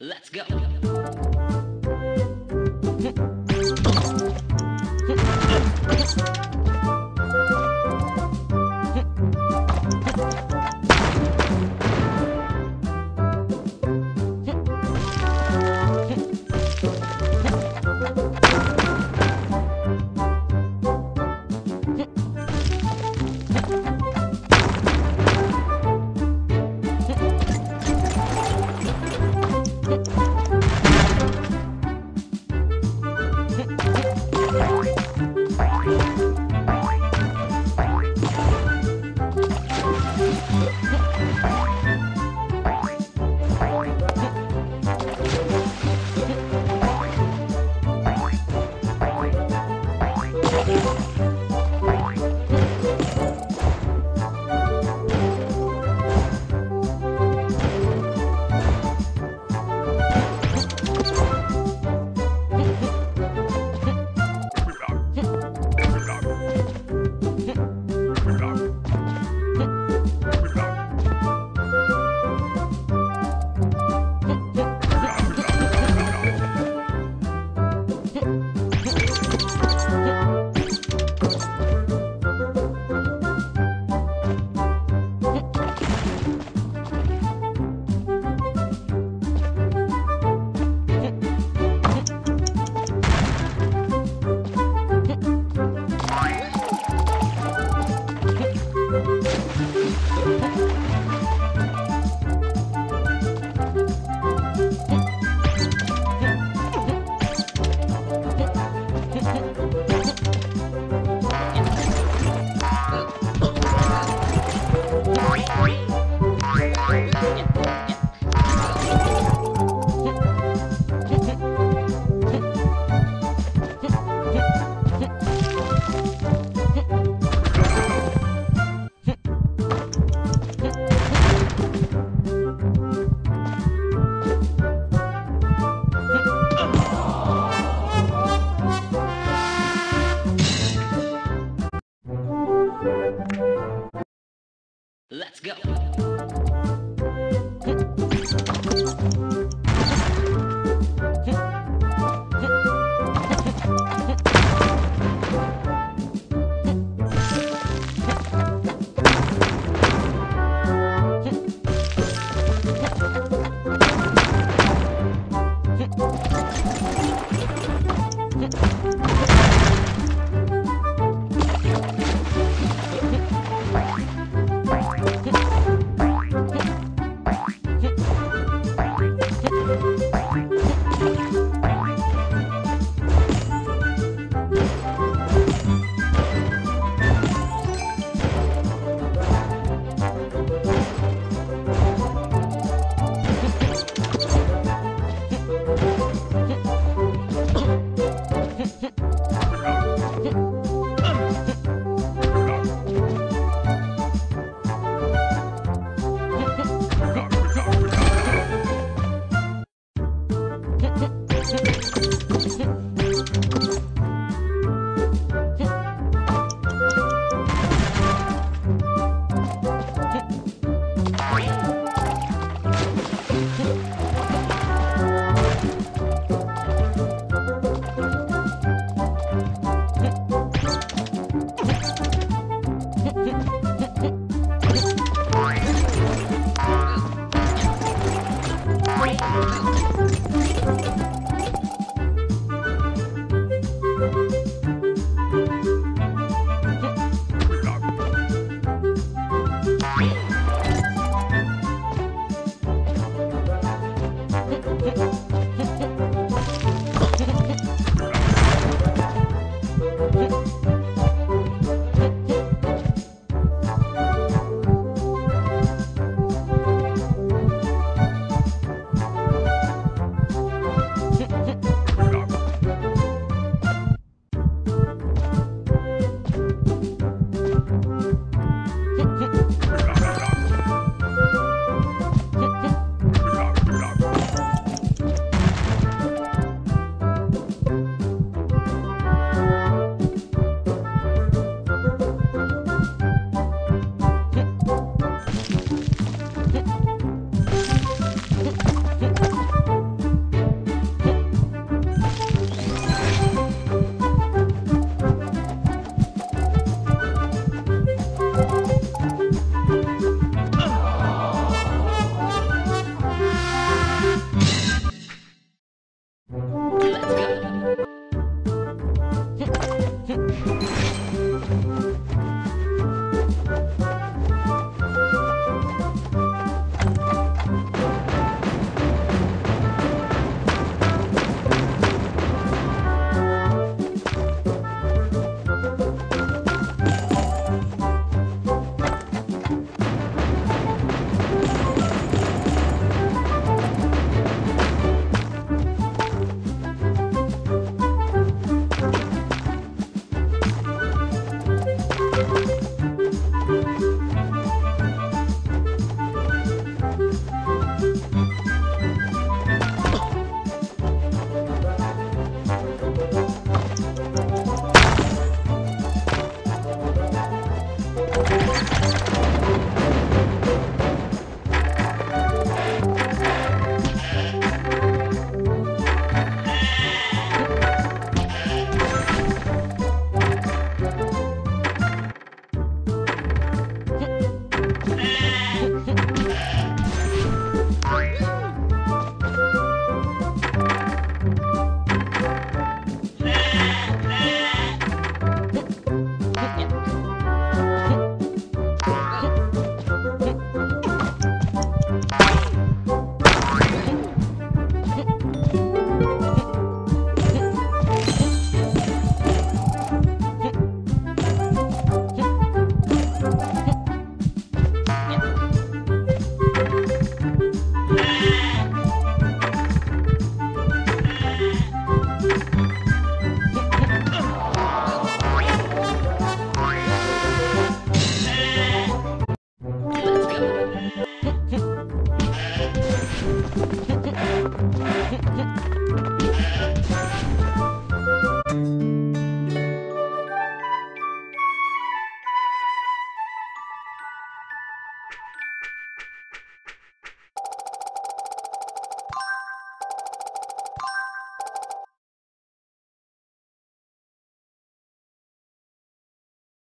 Let's go. Let's go.